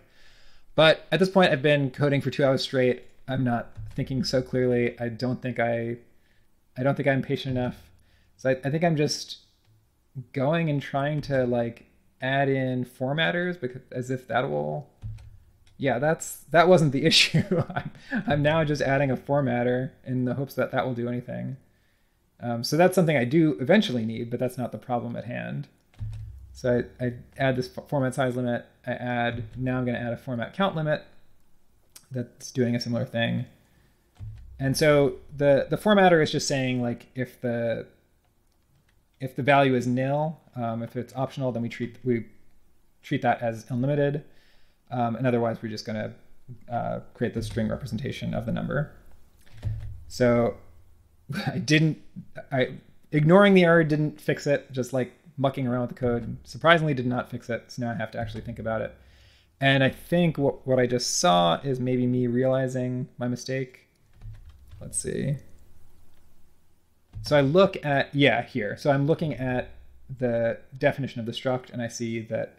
But at this point, I've been coding for two hours straight. I'm not thinking so clearly. I don't think I... I don't think I'm patient enough. So I, I think I'm just going and trying to like add in formatters because as if that will, yeah, that's, that wasn't the issue. I'm, I'm now just adding a formatter in the hopes that that will do anything. Um, so that's something I do eventually need, but that's not the problem at hand. So I, I add this format size limit. I add, now I'm going to add a format count limit that's doing a similar thing. And so the, the formatter is just saying like if the if the value is nil, um, if it's optional, then we treat we treat that as unlimited, um, and otherwise we're just going to uh, create the string representation of the number. So I didn't I ignoring the error didn't fix it. Just like mucking around with the code surprisingly did not fix it. So now I have to actually think about it. And I think what what I just saw is maybe me realizing my mistake. Let's see. So I look at, yeah, here. So I'm looking at the definition of the struct, and I see that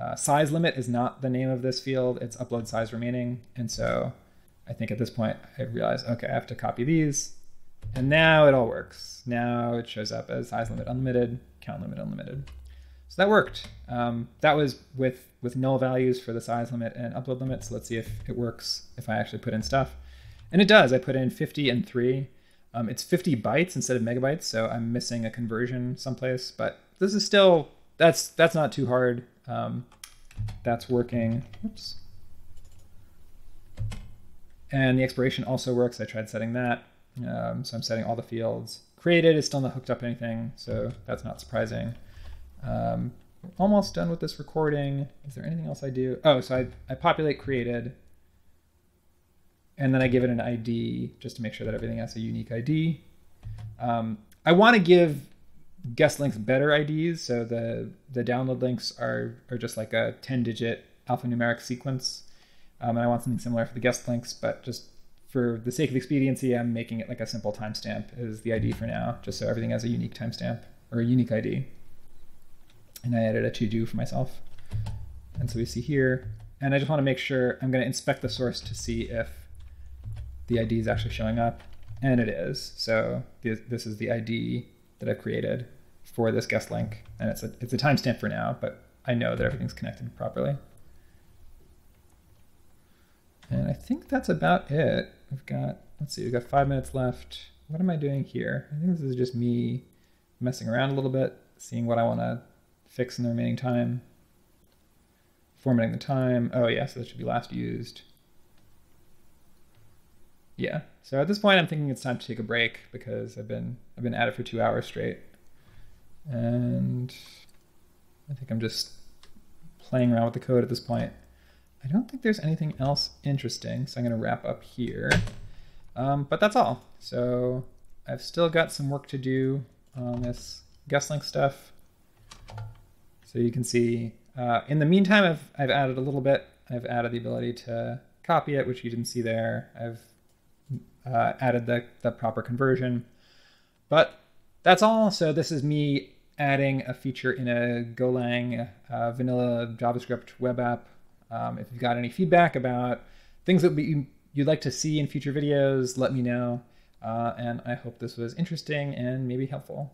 uh, size limit is not the name of this field. It's upload size remaining. And so I think at this point, I realize, OK, I have to copy these. And now it all works. Now it shows up as size limit unlimited, count limit unlimited. So that worked. Um, that was with, with null values for the size limit and upload limit. So let's see if it works if I actually put in stuff. And it does. I put in fifty and three. Um, it's fifty bytes instead of megabytes, so I'm missing a conversion someplace. But this is still, that's that's not too hard. Um, that's working. Oops. And the expiration also works. I tried setting that. Um, so I'm setting all the fields. Created is still not hooked up to anything, so that's not surprising. Um, we're almost done with this recording. Is there anything else I do? Oh, so I, I populate created. And then I give it an I D just to make sure that everything has a unique I D. Um, I want to give guest links better I Ds. So the, the download links are, are just like a ten digit alphanumeric sequence. Um, and I want something similar for the guest links, but just for the sake of expediency, I'm making it like a simple timestamp is the I D for now, just so everything has a unique timestamp or a unique I D. And I added a to-do for myself. And so we see here, and I just want to make sure I'm going to inspect the source to see if the I D is actually showing up, and it is. So this is the I D that I've created for this guest link, and it's a, it's a timestamp for now, but I know that everything's connected properly. And I think that's about it. We've got, let's see, we've got five minutes left. What am I doing here? I think this is just me messing around a little bit, seeing what I want to fix in the remaining time, formatting the time. Oh yeah, so that should be last used. Yeah, so at this point, I'm thinking it's time to take a break because I've been I've been at it for two hours straight, and I think I'm just playing around with the code at this point. I don't think there's anything else interesting, so I'm going to wrap up here. Um, but that's all. So I've still got some work to do on this guest link stuff. So you can see. Uh, in the meantime, I've I've added a little bit. I've added the ability to copy it, which you didn't see there. I've uh, added the, the proper conversion. But that's all. So this is me adding a feature in a Golang uh, vanilla JavaScript web app. Um, if you've got any feedback about things that we, you'd like to see in future videos, let me know. Uh, and I hope this was interesting and maybe helpful.